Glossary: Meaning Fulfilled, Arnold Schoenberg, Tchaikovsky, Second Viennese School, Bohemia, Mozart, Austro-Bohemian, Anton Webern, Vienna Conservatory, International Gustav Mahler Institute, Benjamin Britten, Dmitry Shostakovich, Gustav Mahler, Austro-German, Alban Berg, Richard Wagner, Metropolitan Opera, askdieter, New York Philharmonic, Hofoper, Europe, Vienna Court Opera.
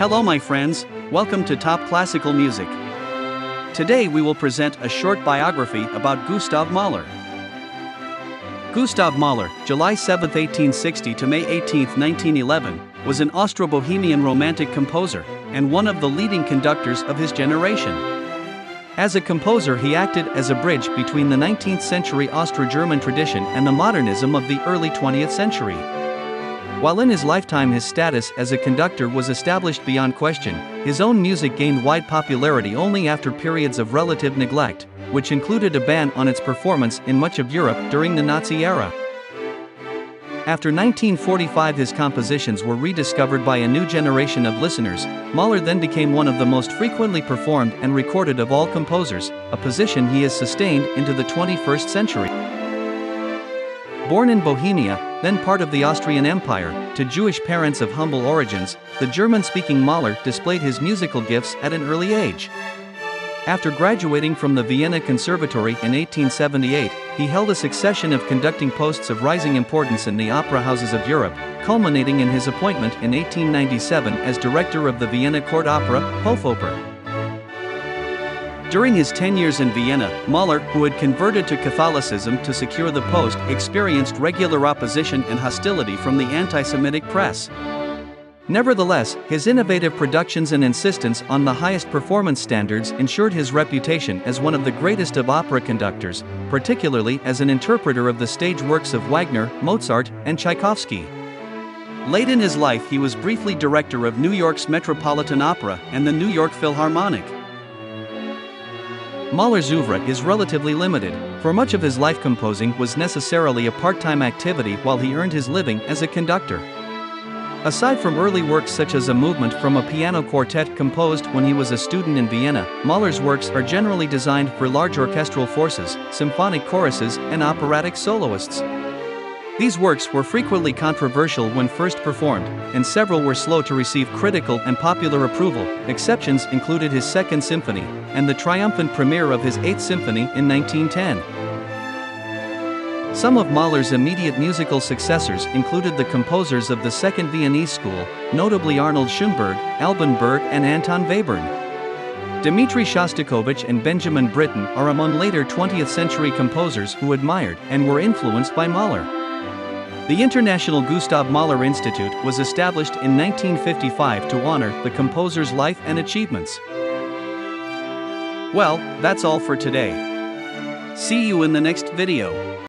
Hello my friends, welcome to Top Classical Music. Today we will present a short biography about Gustav Mahler. Gustav Mahler, July 7, 1860 to May 18, 1911, was an Austro-Bohemian romantic composer, and one of the leading conductors of his generation. As a composer he acted as a bridge between the 19th century Austro-German tradition and the modernism of the early 20th century. While in his lifetime his status as a conductor was established beyond question, his own music gained wide popularity only after periods of relative neglect, which included a ban on its performance in much of Europe during the Nazi era. After 1945 his compositions were rediscovered by a new generation of listeners. Mahler then became one of the most frequently performed and recorded of all composers, a position he has sustained into the 21st century. Born in Bohemia, then part of the Austrian Empire, to Jewish parents of humble origins, the German-speaking Mahler displayed his musical gifts at an early age. After graduating from the Vienna Conservatory in 1878, he held a succession of conducting posts of rising importance in the opera houses of Europe, culminating in his appointment in 1897 as director of the Vienna Court Opera, Hofoper. During his 10 years in Vienna, Mahler, who had converted to Catholicism to secure the post, experienced regular opposition and hostility from the anti-Semitic press. Nevertheless, his innovative productions and insistence on the highest performance standards ensured his reputation as one of the greatest of opera conductors, particularly as an interpreter of the stage works of Wagner, Mozart, and Tchaikovsky. Late in his life he was briefly director of New York's Metropolitan Opera and the New York Philharmonic. Mahler's oeuvre is relatively limited, for much of his life composing was necessarily a part-time activity while he earned his living as a conductor. Aside from early works such as a movement from a piano quartet composed when he was a student in Vienna, Mahler's works are generally designed for large orchestral forces, symphonic choruses, and operatic soloists. These works were frequently controversial when first performed, and several were slow to receive critical and popular approval. Exceptions included his Second Symphony, and the triumphant premiere of his Eighth Symphony in 1910. Some of Mahler's immediate musical successors included the composers of the Second Viennese School, notably Arnold Schoenberg, Alban Berg and Anton Webern. Dmitry Shostakovich and Benjamin Britten are among later 20th century composers who admired and were influenced by Mahler. The International Gustav Mahler Institute was established in 1955 to honor the composer's life and achievements. Well, that's all for today. See you in the next video.